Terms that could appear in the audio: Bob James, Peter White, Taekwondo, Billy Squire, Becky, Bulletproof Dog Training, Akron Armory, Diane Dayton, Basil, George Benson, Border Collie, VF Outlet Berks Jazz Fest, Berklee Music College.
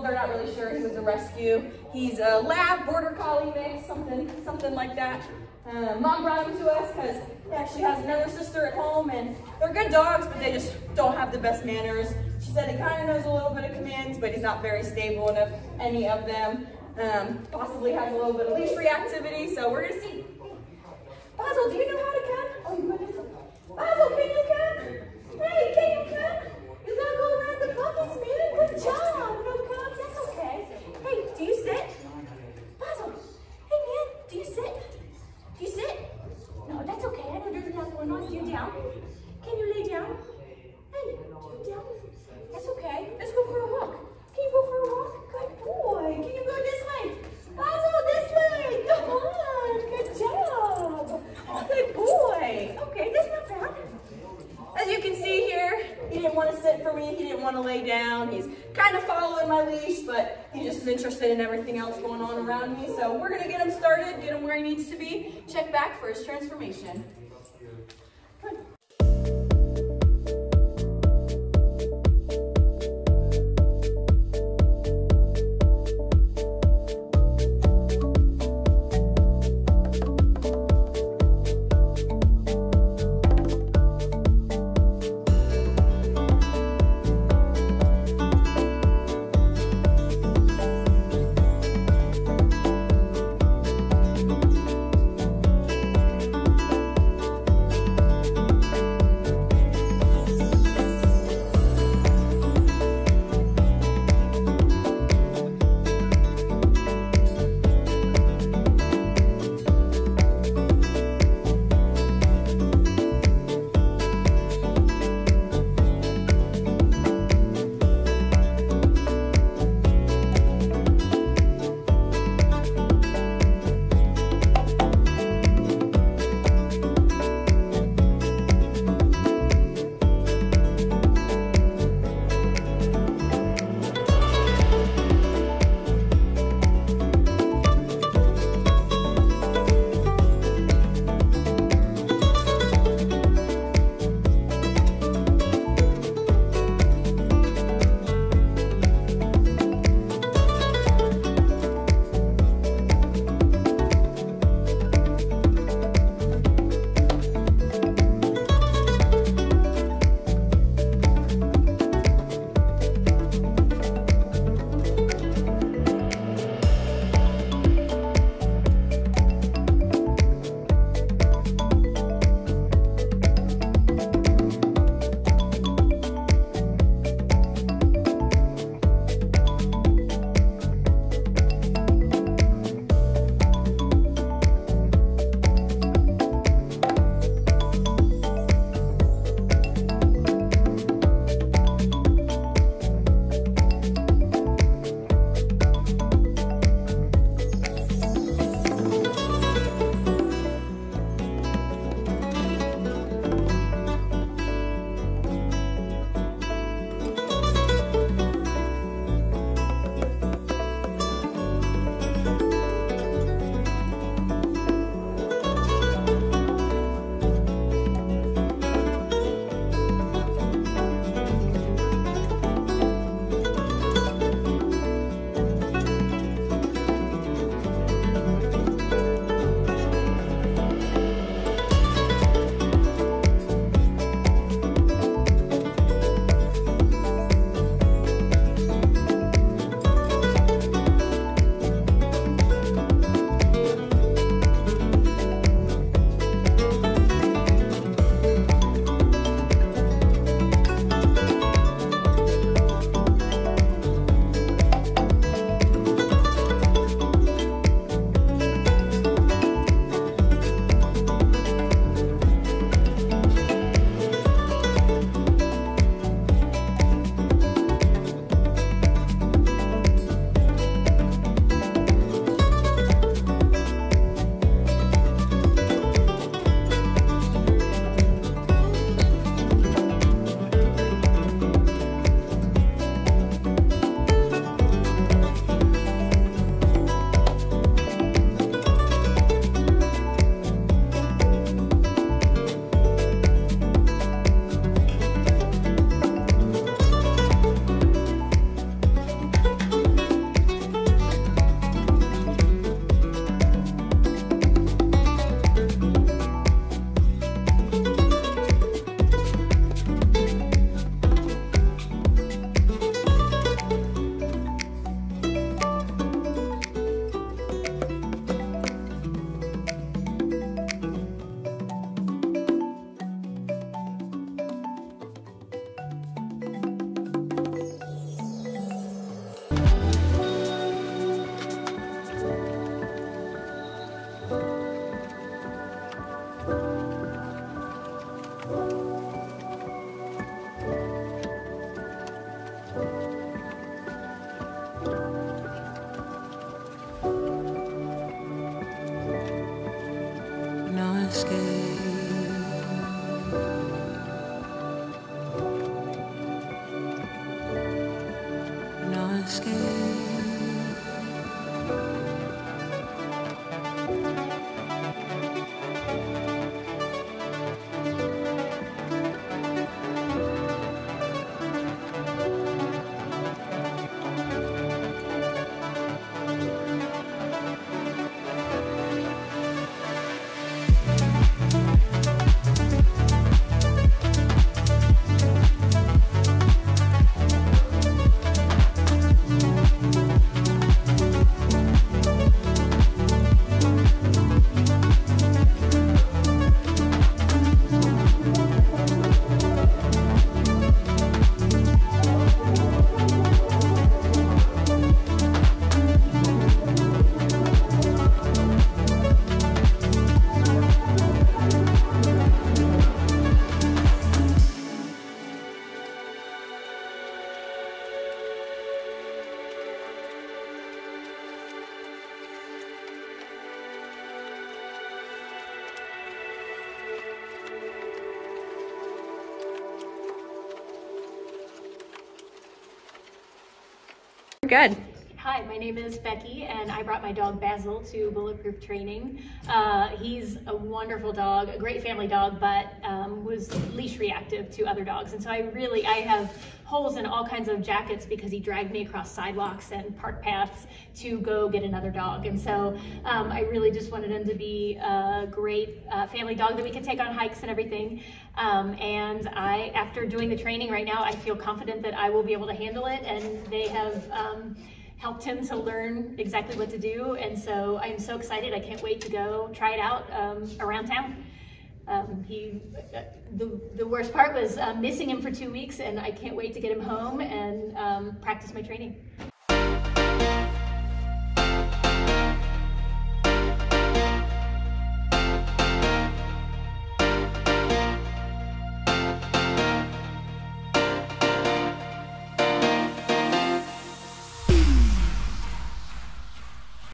old, they're not really sure. He was a rescue. He's a lab border collie mix, something like that. Mom brought him to us because he actually has another sister at home, and they're good dogs, but they just don't have the best manners. She said he kind of knows a little bit of commands, but he's not very stable enough, any of them. Possibly has a little bit of leash reactivity, so we're gonna see. Basil, do you know how to come? Oh, you goodness. Basil, can you come? Hey, can you come? You gotta go around the puppies, man. Good job. No come. That's okay. Hey, do you sit? Basil. Hey, man, do you sit? Do you sit? No, that's okay. I know there's nothing going on. Do you down? Can you lay down? Hey, do you down? That's okay. Let's go for a walk. Can you go for a walk? Good boy. Can you go this way? Basil, this way. Come on. Good job. Good boy. Okay, that's not bad. As you can see here, he didn't want to sit for me. He didn't want to lay down. He's kind of following my leash, but he just is interested in everything else going on around me. So we're going to get him started, get him where he needs to be, check back for his transformation. Good. Good. Hi, my name is Becky, and I brought my dog Basil to Bulletproof Training. He's a wonderful dog, a great family dog, but was leash reactive to other dogs. And so I have holes in all kinds of jackets because he dragged me across sidewalks and park paths to go get another dog. And so I really just wanted him to be a great family dog that we can take on hikes and everything. And after doing the training right now, I feel confident that I will be able to handle it, and they have helped him to learn exactly what to do. And so I'm so excited. I can't wait to go try it out around town. The worst part was missing him for 2 weeks, and I can't wait to get him home and practice my training.